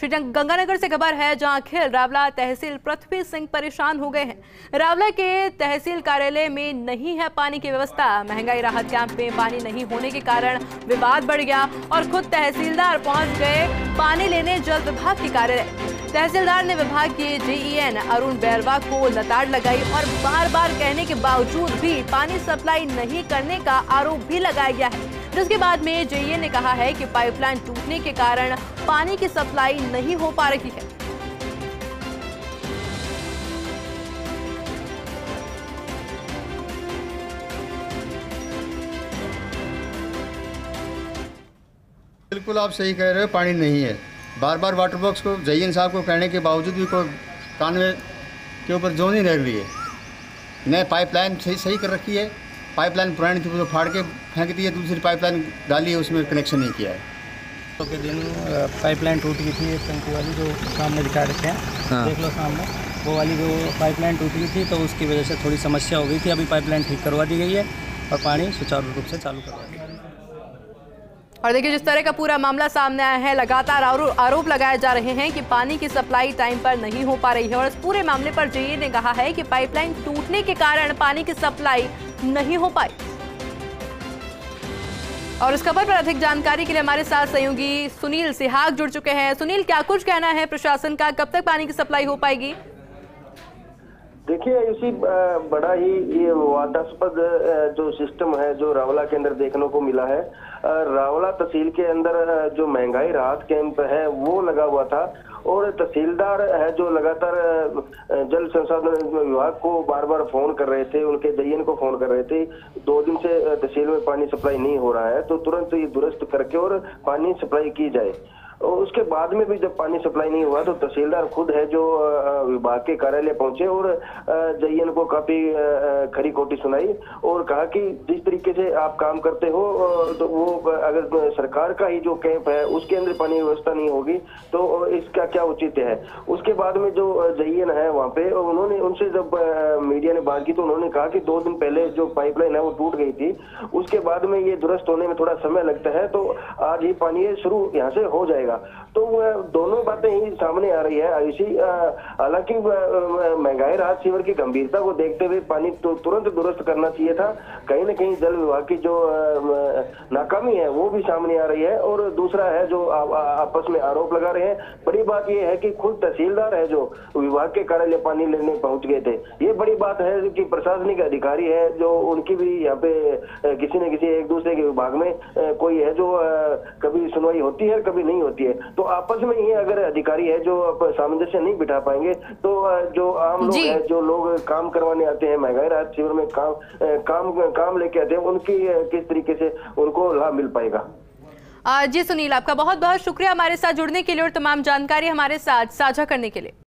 श्री गंगानगर से खबर है, जहां खेल रावला तहसील पृथ्वी सिंह परेशान हो गए हैं। रावला के तहसील कार्यालय में नहीं है पानी की व्यवस्था। महंगाई राहत कैंप में पानी नहीं होने के कारण विवाद बढ़ गया और खुद तहसीलदार पहुंच गए पानी लेने जल विभाग के कार्यालय। तहसीलदार ने विभाग के JEN अरुण बैरवा को लताड़ लगाई और बार बार कहने के बावजूद भी पानी सप्लाई नहीं करने का आरोप भी लगाया गया है, जिसके बाद में JEN ने कहा है कि पाइपलाइन टूटने के कारण पानी की सप्लाई नहीं हो पा रही है। बिल्कुल आप सही कह रहे हो, पानी नहीं है। बार बार वाटर बॉक्स को JEN साहब को कहने के बावजूद भी कोई कान में के ऊपर जोन ही रह रही है। नए पाइपलाइन सही कर रखी है, पाइपलाइन पुरानी थी तो फाड़ के फेंक दी है, दूसरी पाइपलाइन डाली है, उसमें कनेक्शन नहीं किया है। तो के दिन पाइपलाइन टूट गई थी, टंकी वाली जो सामने दिखा रखे हैं, हाँ। देख लो सामने वो वाली जो पाइपलाइन टूट गई थी तो उसकी वजह से थोड़ी समस्या हो गई थी। अभी पाइपलाइन ठीक करवा दी गई है और पानी सुचारू रूप से चालू करवा दिया। और देखिए जिस तरह का पूरा मामला सामने आया है, लगातार आरोप लगाए जा रहे हैं कि पानी की सप्लाई टाइम पर नहीं हो पा रही है और इस पूरे मामले पर JEN ने कहा है कि पाइपलाइन टूटने के कारण पानी की सप्लाई नहीं हो पाई। और इस खबर पर अधिक जानकारी के लिए हमारे साथ सहयोगी सुनील सिहाग जुड़ चुके हैं। सुनील, क्या कुछ कहना है प्रशासन का, कब तक पानी की सप्लाई हो पाएगी? देखिए इसी बड़ा ही ये वादास्पद जो सिस्टम है जो रावला के अंदर देखने को मिला है। रावला तहसील के अंदर जो महंगाई राहत कैंप है वो लगा हुआ था और तहसीलदार है जो लगातार जल संसाधन विभाग को बार बार फोन कर रहे थे, उनके JEN को फोन कर रहे थे। 2 दिन से तहसील में पानी सप्लाई नहीं हो रहा है तो तुरंत ये दुरुस्त करके और पानी सप्लाई की जाए। और उसके बाद में भी जब पानी सप्लाई नहीं हुआ तो तहसीलदार खुद है जो विभाग के कार्यालय पहुंचे और JEN को काफी खरी खोटी सुनाई और कहा कि जिस तरीके से आप काम करते हो तो वो अगर सरकार का ही जो कैंप है उसके अंदर पानी व्यवस्था नहीं होगी तो इसका क्या औचित्य है। उसके बाद में जो JEN है वहाँ पे उन्होंने उनसे जब मीडिया ने बात की तो उन्होंने कहा कि 2 दिन पहले जो पाइपलाइन है वो टूट गई थी, उसके बाद में ये दुरुस्त होने में थोड़ा समय लगता है तो आज ही पानी शुरू यहाँ से हो जाएगा। तो दोनों बातें ही सामने आ रही है। इसी हालांकि महंगाई राहत शिविर की गंभीरता को देखते हुए पानी तुरंत दुरुस्त करना चाहिए था। कहीं ना कहीं जल विभाग की जो नाकामी है वो भी सामने आ रही है। और दूसरा है जो आपस में आरोप लगा रहे हैं, बड़ी बात यह है कि खुद तहसीलदार है जो विभाग के कार्यालय पानी लेने पहुंच गए थे। ये बड़ी बात है कि प्रशासनिक अधिकारी है जो उनकी भी यहाँ पे किसी न किसी एक दूसरे के विभाग में कोई है जो कभी सुनवाई होती है कभी नहीं होती है। तो आपस में ही अगर अधिकारी है जो सामंजस्य नहीं बिठा पाएंगे तो जो आम लोग हैं जो लोग काम करवाने आते हैं महंगाई राहत शिविर में काम लेके आते हैं उनकी किस तरीके से उनको लाभ मिल पाएगा। जी सुनील, आपका बहुत बहुत शुक्रिया हमारे साथ जुड़ने के लिए और तमाम जानकारी हमारे साथ साझा करने के लिए।